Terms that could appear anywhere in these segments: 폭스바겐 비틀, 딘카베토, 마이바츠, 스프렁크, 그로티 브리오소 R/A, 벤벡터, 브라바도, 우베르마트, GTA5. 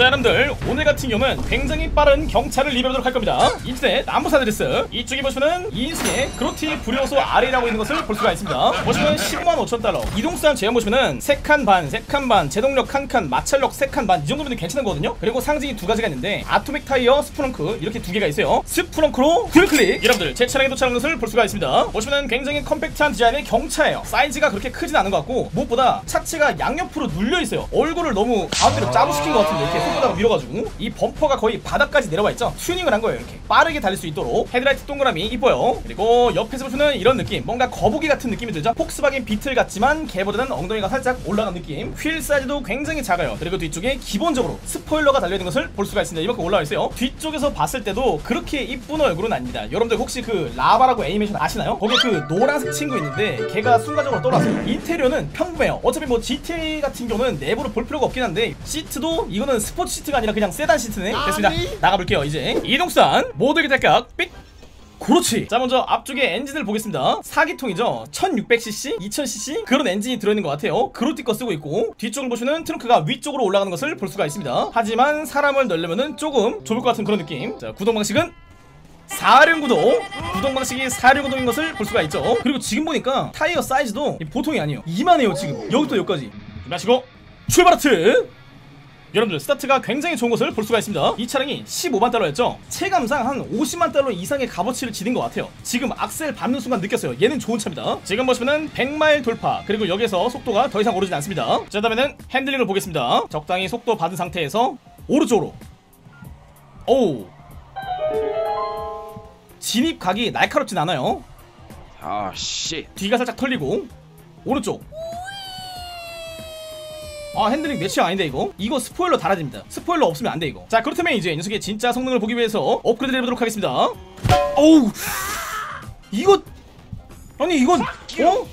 자 여러분들, 오늘 같은 경우는 굉장히 빠른 경찰을 리뷰하도록 할 겁니다. 인터넷 남부사 드레스 이쪽에 보시면 2인승의 그로티 브리오소 R/A 라고 있는 것을 볼 수가 있습니다. 보시면 155,000달러, 이동수단 제한 보시면은 3칸반, 3칸반, 제동력 1칸, 마찰력 3칸반, 이 정도면 괜찮은 거거든요. 그리고 상징이 두 가지가 있는데 아토믹 타이어, 스프렁크 이렇게 두 개가 있어요. 스프렁크로 굴클릭, 여러분들 제 차량에 도착한 것을 볼 수가 있습니다. 보시면은 굉장히 컴팩트한 디자인의 경차예요. 사이즈가 그렇게 크진 않은 것 같고, 무엇보다 차체가 양옆으로 눌려 있어요. 얼굴을 너무 가운데로 짜부시킨 것 같은데, 이렇게 손바닥으로 밀어가지고 이 범퍼가 거의 바닥까지 내려와 있죠. 튜닝을 한 거예요. 이렇게 빠르게 달릴 수 있도록 헤드라이트 동그라미 이뻐요. 그리고 옆에서 보시면 이런 느낌, 뭔가 거북이 같은 느낌이 들죠. 폭스바겐 비틀 같지만 걔보다는 엉덩이가 살짝 올라간 느낌. 휠 사이즈도 굉장히 작아요. 그리고 뒤쪽에 기본적으로 스포일러가 달려 있는 것을 볼 수가 있습니다. 이만큼 올라와 있어요. 뒤쪽에서 봤을 때도 그렇게 이쁜 얼굴은 아닙니다. 여러분들 혹시 그 라바라고 애니메이션 아시나요? 거기 그 노란색 친구 있는데 걔가 순간적으로 떠올랐어요. 인테리어는 평범해요. 어차피 뭐 GTA 같은 경우는 내부를 볼 필요가 없긴 한데, 시트도 이거는 스포츠 시트가 아니라 그냥 세단 시트네. 됐습니다. 나가볼게요. 이제 이동수단 모델 대각 삑. 그렇지. 자 먼저 앞쪽에 엔진을 보겠습니다. 4기통이죠 1600cc, 2000cc 그런 엔진이 들어있는 것 같아요. 그로티 거 쓰고 있고, 뒤쪽을 보시면 트렁크가 위쪽으로 올라가는 것을 볼 수가 있습니다. 하지만 사람을 넣으려면 조금 좁을 것 같은 그런 느낌. 자 구동 방식은 4륜구동, 구동 방식이 4륜구동인 것을 볼 수가 있죠. 그리고 지금 보니까 타이어 사이즈도 보통이 아니에요. 이만해요. 지금 여기부터 여기까지. 마시고 출발 하트. 여러분들 스타트가 굉장히 좋은 것을 볼 수가 있습니다. 이 차량이 150,000달러였죠 체감상 한 50만 달러 이상의 값어치를 지닌 것 같아요. 지금 악셀 밟는 순간 느꼈어요. 얘는 좋은 차입니다. 지금 보시면은 100마일 돌파, 그리고 여기에서 속도가 더 이상 오르진 않습니다. 자 다음에는 핸들링을 보겠습니다. 적당히 속도 받은 상태에서 오른쪽으로, 오우, 진입각이 날카롭진 않아요. 아 씨, 뒤가 살짝 털리고 오른쪽. 아 핸들링 매치 아닌데 이거? 이거 스포일러 달아집니다. 스포일러 없으면 안돼 이거. 자 그렇다면 이제 이 녀석의 진짜 성능을 보기 위해서 업그레이드 해보도록 하겠습니다. 어우 이거 아니 이건 어?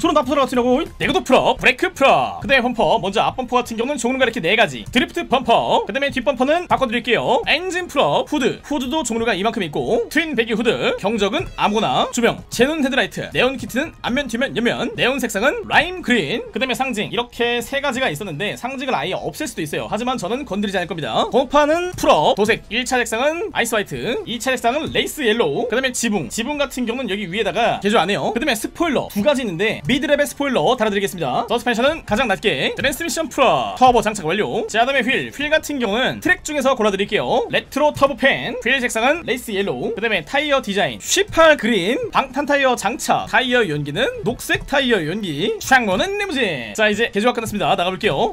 저런 나쁜 사람 같으냐고. 내구도 풀업, 브레이크 풀업. 그 다음에 범퍼, 먼저 앞범퍼 같은 경우는 종류가 이렇게 4가지. 드리프트 범퍼, 그 다음에 뒷범퍼는 바꿔드릴게요. 엔진 풀업, 후드도 종류가 이만큼 있고, 트윈 배기 후드, 경적은 아무거나, 조명, 제논 헤드라이트, 네온 키트는 앞면, 뒷면, 옆면, 네온 색상은 라임 그린, 그 다음에 상징 이렇게 3가지가 있었는데 상징을 아예 없앨 수도 있어요. 하지만 저는 건드리지 않을 겁니다. 범퍼는 풀업, 도색 1차 색상은 아이스 화이트, 2차 색상은 레이스 옐로우, 그 다음에 지붕 같은 경우는 여기 위에다가 개조 안 해요. 그 다음에 스포일러 2가지 있는데 미드랩의 스포일러 달아드리겠습니다. 서스펜션은 가장 낮게, 트랜스미션 풀업, 터보 장착 완료. 자 다음에 휠 같은 경우는 트랙 중에서 골라드릴게요. 레트로 터보팬, 휠 색상은 레이스 옐로우, 그 다음에 타이어 디자인 쉬팔 그린, 방탄 타이어 장착, 타이어 연기는 녹색 타이어 연기, 창문은 리무진. 자 이제 개조가 끝났습니다. 나가볼게요.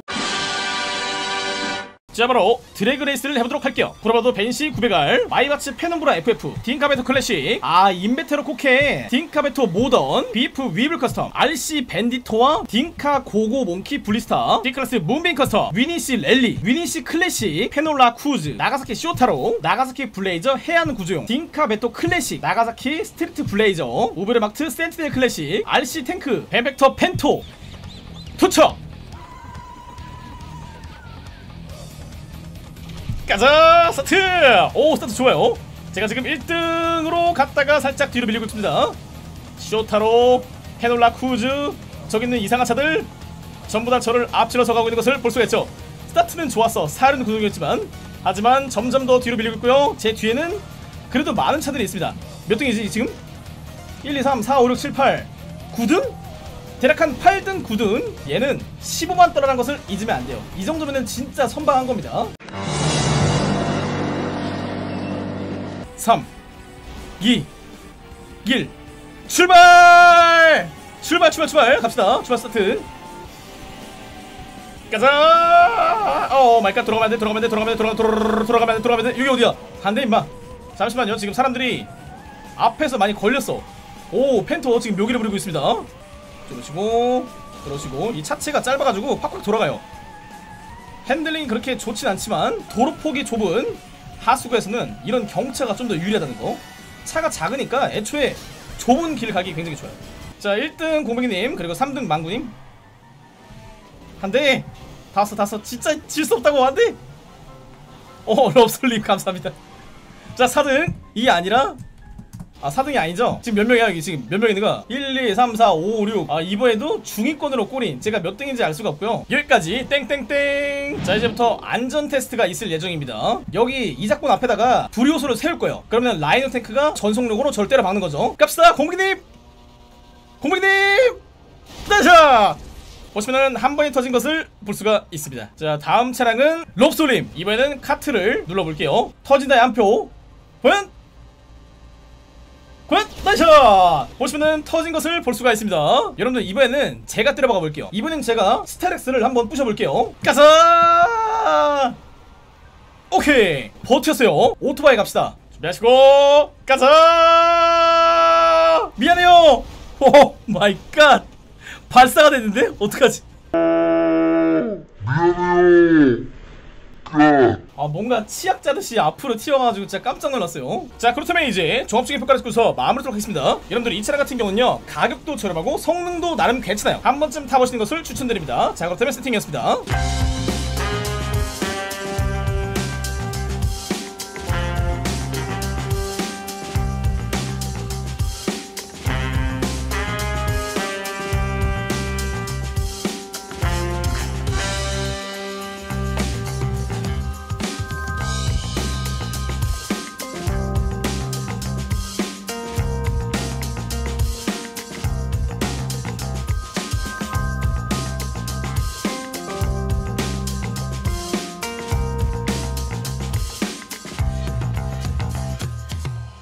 자 바로 드래그 레이스를 해보도록 할게요. 브라바도 벤시 900R, 마이바츠 페넘브라 FF, 딘카베토 클래식, 아 임베테로 코케, 딘카베토 모던, 비프 위블 커스텀, RC 벤디토와 딘카 고고 몽키 블리스타, D클래스 문빈 커스텀, 위니시 랠리, 위니시 클래식, 페놀라 쿠즈, 나가사키 쇼타로, 나가사키 블레이저 해안 구조용, 딘카베토 클래식, 나가사키 스트리트 블레이저, 우베르마트 센티넬 클래식, RC 탱크, 벤벡터 펜토 투척. 가자 스타트! 오 스타트 좋아요. 제가 지금 1등으로 갔다가 살짝 뒤로 밀리고 있습니다. 쇼타로, 페놀라 쿠즈, 저기 있는 이상한 차들 전부 다 저를 앞질러서 가고 있는 것을 볼 수가 있죠. 스타트는 좋았어. 4륜 구동이었지만, 하지만 점점 더 뒤로 밀리고 있고요. 제 뒤에는 그래도 많은 차들이 있습니다. 몇 등이지 지금? 1, 2, 3, 4, 5, 6, 7, 8, 9등? 대략 한 8등, 9등. 얘는 150,000달러라는 것을 잊으면 안 돼요. 이 정도면은 진짜 선방한 겁니다. 3, 2, 1 출발! 출발 갑시다. 출발 스타트 가자. 오 마이 갓. 돌아가면 안 돼. 여기 어디야? 안 돼 임마. 잠시만요. 지금 사람들이 앞에서 많이 걸렸어. 오 펜토 지금 묘기를 부리고 있습니다. 그러시고 이 차체가 짧아가지고 팍팍 돌아가요. 핸들링이 그렇게 좋진 않지만 도로폭이 좁은 하수구에서는 이런 경차가 좀 더 유리하다는 거. 차가 작으니까 애초에 좁은 길 가기 굉장히 좋아요. 자 1등 공백이님, 그리고 3등 망구님. 한대 다 왔어. 진짜 질 수 없다고. 한대 어 럽솔님 감사합니다. 자 4등이 아니라 아 4등이 아니죠? 지금 몇 명이야 여기? 지금 몇 명 있는가? 1, 2, 3, 4, 5, 6. 아 이번에도 중위권으로 꼬린 제가 몇 등인지 알 수가 없고요. 여기까지 땡땡땡. 자 이제부터 안전 테스트가 있을 예정입니다. 여기 이작본 앞에다가 브리오소를 세울 거예요. 그러면 라이노 탱크가 전속력으로 절 때려 박는 거죠. 갑시다 공기님! 공기님! 따샤! 보시면은 한 번에 터진 것을 볼 수가 있습니다. 자 다음 차량은 롭솔님. 이번에는 카트를 눌러볼게요. 터진다의 한 표. 과연? 굿! 나이스! 보시면은 터진 것을 볼 수가 있습니다. 여러분들 이번에는 제가 때려박아 볼게요. 이번엔 제가 스타렉스를 한번 부셔볼게요. 가자! 오케이! 버텼어요. 오토바이 갑시다. 준비하시고 가자! 미안해요! 오 마이 갓! 발사가 됐는데? 어떡하지? 미안해요. 아 뭔가 치약 짜듯이 앞으로 튀어가지고 진짜 깜짝 놀랐어요. 자 그렇다면 이제 종합적인 평가를 짓고서 마무리하도록 하겠습니다. 여러분들 이 차량 같은 경우는요 가격도 저렴하고 성능도 나름 괜찮아요. 한 번쯤 타보시는 것을 추천드립니다. 자 그렇다면 세팅이었습니다.